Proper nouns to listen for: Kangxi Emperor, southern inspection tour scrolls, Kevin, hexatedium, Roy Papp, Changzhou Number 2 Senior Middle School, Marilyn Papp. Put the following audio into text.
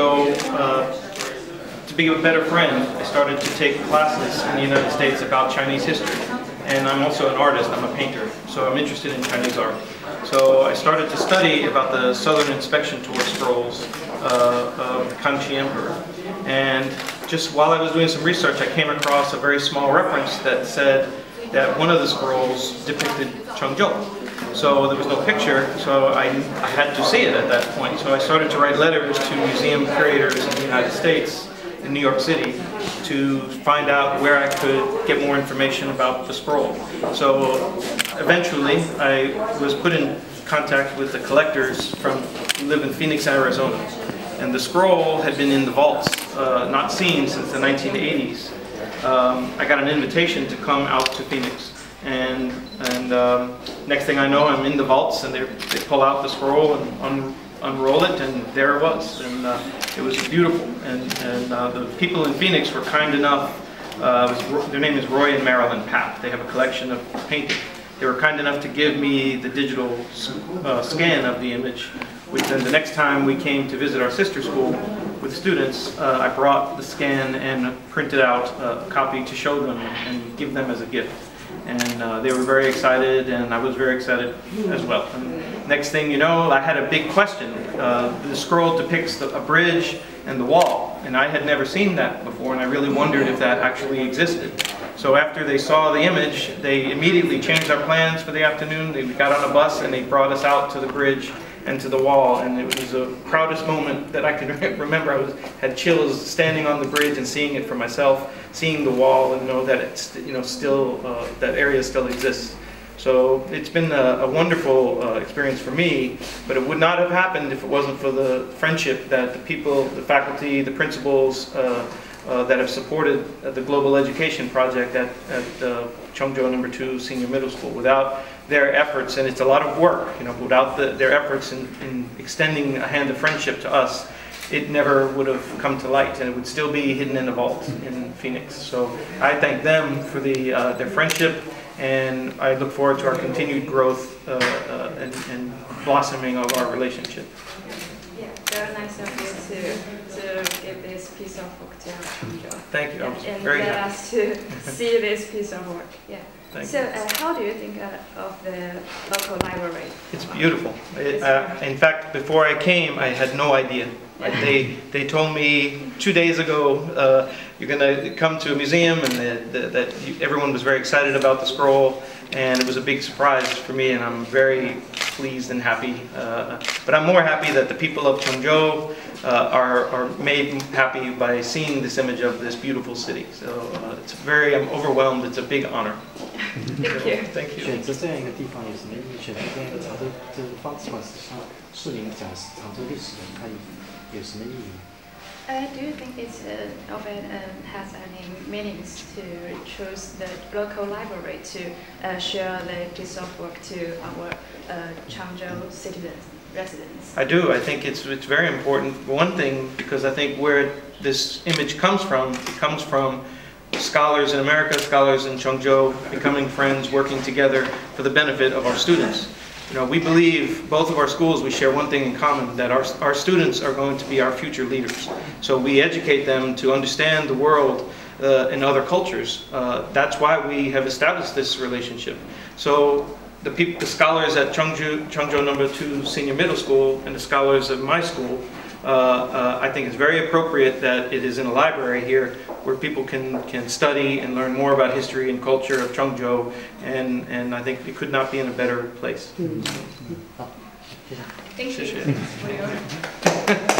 So to be a better friend, I started to take classes in the United States about Chinese history. And I'm also an artist, I'm a painter, so I'm interested in Chinese art. So I started to study about the Southern Inspection Tour scrolls of the Kangxi Emperor. And just while I was doing some research, I came across a very small reference that said that one of the scrolls depicted Changzhou. So there was no picture, so I had to see it at that point. So I started to write letters to museum curators in the United States, in New York City, to find out where I could get more information about the scroll. So eventually I was put in contact with the collectors who live in Phoenix, Arizona. And the scroll had been in the vaults, not seen since the 1980s. I got an invitation to come out to Phoenix. And next thing I know, I'm in the vaults and they pull out the scroll and unroll it, and there it was, and it was beautiful. And the people in Phoenix were kind enough. Their name is Roy and Marilyn Papp. They have a collection of paintings. They were kind enough to give me the digital scan of the image, which then the next time we came to visit our sister school with students, I brought the scan and printed out a copy to show them and give them as a gift. And they were very excited, and I was very excited as well. And next thing you know, I had a big question. The scroll depicts a bridge and the wall, and I had never seen that before, and I really wondered if that actually existed. So after they saw the image, they immediately changed our plans for the afternoon. They got on a bus, and they brought us out to the bridge and to the wall, and it was the proudest moment that I can remember. I had chills standing on the bridge and seeing it for myself, seeing the wall, and know that it's, you know, still that area still exists. So it's been a wonderful experience for me, but it would not have happened if it wasn't for the friendship that the people, the faculty, the principals that have supported the global education project at Changzhou Number 2 Senior Middle School. Without their efforts, and it's a lot of work, you know, without their efforts in extending a hand of friendship to us, it never would have come to light, and it would still be hidden in a vault in Phoenix. So I thank them for their friendship, and I look forward to our continued growth and blossoming of our relationship. Yeah, very nice of you to give this piece of work to Changzhou. Thank you. And very let happy. Us to see this piece of work. Yeah. So how do you think of the local library? It's beautiful. In fact, before I came, I had no idea. Like they told me 2 days ago, you're going to come to a museum, and everyone was very excited about the scroll, and it was a big surprise for me, and I'm very pleased and happy. But I'm more happy that the people of Changzhou are made happy by seeing this image of this beautiful city. So I'm overwhelmed. It's a big honor. Thank you. Thank you. 选择这样一个地方也是选择这样一个长洲，这方式嘛，是您讲长洲历史的，它有什么意义？ Do you think it's often has any meanings to choose the local library to share the piece of work to our Changzhou citizens, residents? I do. I think it's very important. One thing, because I think where this image comes from, it comes from scholars in America, scholars in Changzhou, becoming friends, working together for the benefit of our students. You know, we believe, both of our schools, we share one thing in common, that our students are going to be our future leaders. So we educate them to understand the world and other cultures. That's why we have established this relationship. So the scholars at Changzhou Number 2 Senior Middle School and the scholars of my school, I think it's very appropriate that it is in a library here where people can study and learn more about history and culture of Changzhou, and I think it could not be in a better place. Thank you.